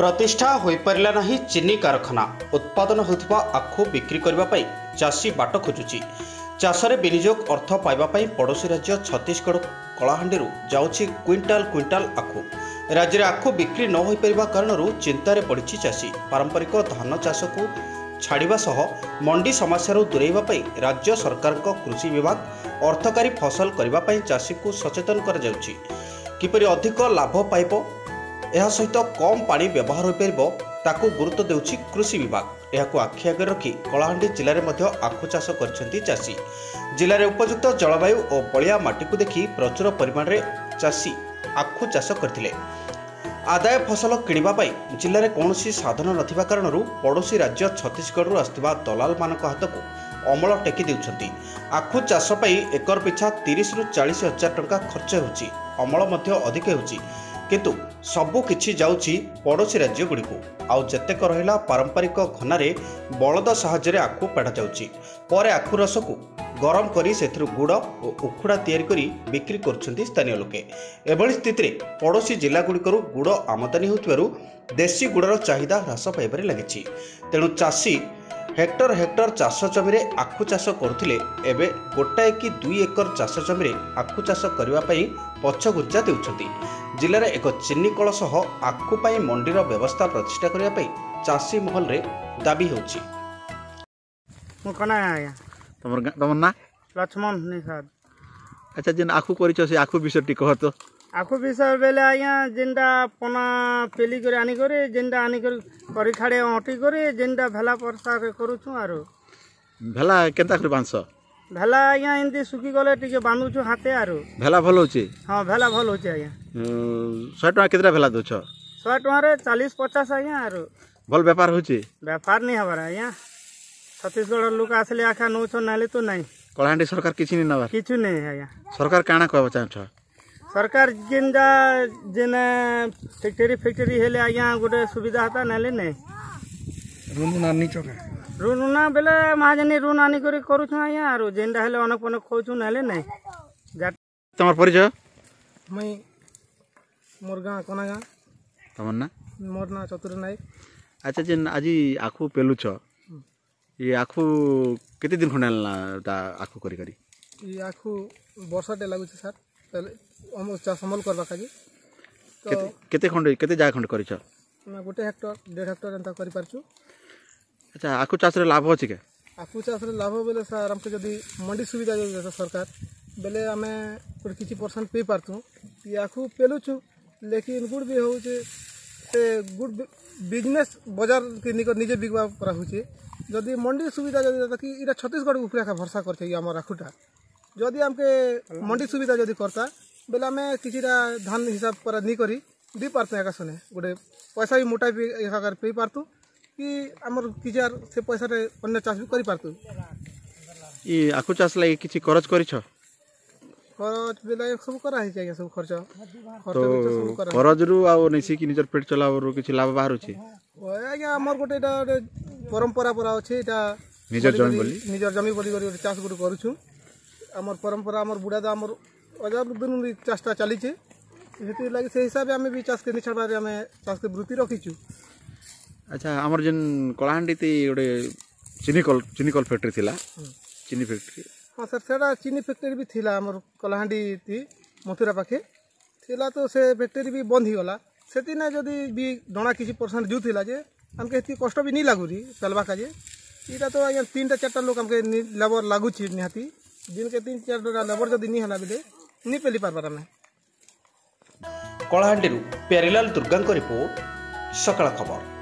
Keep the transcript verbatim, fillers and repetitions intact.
प्रतिष्ठा हो पारा ना चीनी कारखाना उत्पादन होता आखु बिक्री करने चाषी बाट खोजुची चाषर विनियोग अर्थ पाइबापी पड़ोशी राज्य छत्तीसगढ़ कलाहांडी जाऊँगी क्विंटाल क्विंटाल आखु राज्य आखु बिक्री न हो पार कारण चिंतार पड़ी चाषी पारंपरिक धान चाष को छाड़वा सह मंडी समस्या दूरेवाई राज्य सरकार कृषि विभाग अर्थकारी फसल करने चाषी को सचेतन किपर अधिक लाभ पाइब यह सहित कम पानी व्यवहार हो पार गुरुत्व देउछि कृषि विभाग। यह आखि आगे रखी कलाहांडी जिले में आखु चाष कर चाषी जिले उपयुक्त जलवायु और बलिया माटी को देखि प्रचुर परिमाण रे चाषी आखु चाष करथिले। आदाय फसल किणवा जिले में कौन साधन नथिबा कारणरू पड़ोशी राज्य छत्तीसगढ़ आसुवा दलाल मान हाथ को अमल टेकी देउछंती। आखु चाष पई एकर पिछा तीस रु चालीस हजार टंका खर्च होउची अमल मध्य अधिक होउची किंतु सबु किछि जाउची पड़ोशी राज्य गुड़िकु आउ जतेक रहिला पारंपरिक घनारे बलद सहाय्य रे आखु पेड़ा जाउची परे आखु रस को गरम करी सेथिरु गुड़ और उखुड़ा तैयारी करी बिक्री करछंती स्थानीय लोके। एभली स्थिति रे पड़ोशी जिला गुड़िकरु गुड़ आमदानी होउतवारु देशी गुड़र चाहिदा ह्रास पाइबारे लागिछि। तेणु चाषी हेक्टर हेक्टर चाष जमी रे आखु चाष करुथिले एबे गोटाए कि दुई एकर चाष जमी रे आखु चाष करबा पई पछगुर्जा देउछंती। जिले रे एक चीनी कल सह आखु पई मंडीर व्यवस्था प्रतिष्ठा करबा पई चाषी महल रे दाबी होउछि। मो कना आया तमर तमर ना लक्ष्मण ने साहब। अच्छा जिन आखु करिछो से आखु विषय टी कहत आखु विषय बेले आया जेंदा पना पेली करे आनी करे जेंदा आनी करे करी खाडे हटी करे जेंदा भला परसा करूछु आरो भला केता करे बांस भला आया इंदी सुकी गले टिके बांधुछु हाथे आरो भला भलो छै। हां भला भलो छै आया सौ टका केतरा भला दोछ सौ टका रे चालीस पचास आया आरो भल व्यापार हो छै व्यापार नै हबार आया छत्तीसगढ़ लोक आसले आखा नौ छ नाले तो नहीं कलाहांडी सरकार किछि नै नवा किछु नै आया सरकार काना कहबा चाहछ सरकार जिंदा जेना फैक्ट्री फैक्ट्री हेले आया गोटे सुविधा हता नाले नै रुनुना नी चोका रुनुना बेले महाजनी रुनानी करी करूछ आया आरो जेंदा हेले अनक पन खोजु नाले नै। तमर परिचय मई मोर गां कोना गां तमन ना मोर ना चतुर नायक। अच्छा जेन आजी आखु पेलु छ ये आखु केते दिन खंडा ता आखु करी करी ये आखु वर्षा डे लागु छ सर पहले हम चाष अमल करबा काजी तो केते खंड केते जा खंड करी छ मैं गोटे हेक्टर डेढ़ हेक्टर अंता करी परछु। अच्छा आखु चाष रे लाभ होछि के आखु चाष रे लाभ बेले सर हमके जदी मंडी सुविधा जे सरकार बेले हमें किछि परसेंट पे परथु ये आखु पेलु छु लेकिन गुड भी हो जे से गुड बिजनेस बाजार के निक निजे बिकवा करा होछि जदि मंडी सुविधा जदि कि इटा छत्तीसगढ़ उपरे का भरोसा करते ये आम आखुटा जदि हमके मंडी सुविधा जदि करता बेले आम किसी धान हिसाब पर नहीं करी दी पारते एका सुने गोटे पैसा भी मोटा भी एकाकार पे पारतु कि आमर किसी से पैसा अन्य चाष भी कर पारतु। ये आखु चाष लगे किसी खर्च कर खर्च बेले सब करा है सब खर्च खर्च रु आ निसिक निजर पेट चलावर किसी लाभ बाहर छी आज्ञा आमर गोटे परंपरा परा अच्छे निजर जमी बोली निजर जमी बोली कर चाष गुट करूँ आमर परंपरा आमर बुढ़ा दा आमर हजार दिन चाषटा चली है से लगे से हिसाब से आम भी चाष के नहीं छाड़बारे आम चाष के वृत्ति रखीचु। अच्छा आमर जेन कलाहांडी गोटे चीनी कल चीनी कल फैक्ट्री थी चीनी फैक्ट्री हाँ सर से चीनी फैक्ट्री भी थी आमर कलाहांडी मथुरा पाखे थी तो से फैक्ट्री भी बंद होगा से जदि भी डणा किसी परसेंट जुला जे हमके इतनी कष्ट भी नहीं लगुरी चलवा काजे इटा तो आज तीन चार्टा लोग हमके लेबर लगुच निहाती जिनके तीन चार लेबर जदि नहीं है बेले नहीं पेली पार्बार आम। कलाहांडी प्यारीलाल दुर्गा रिपोर्ट सकाल खबर।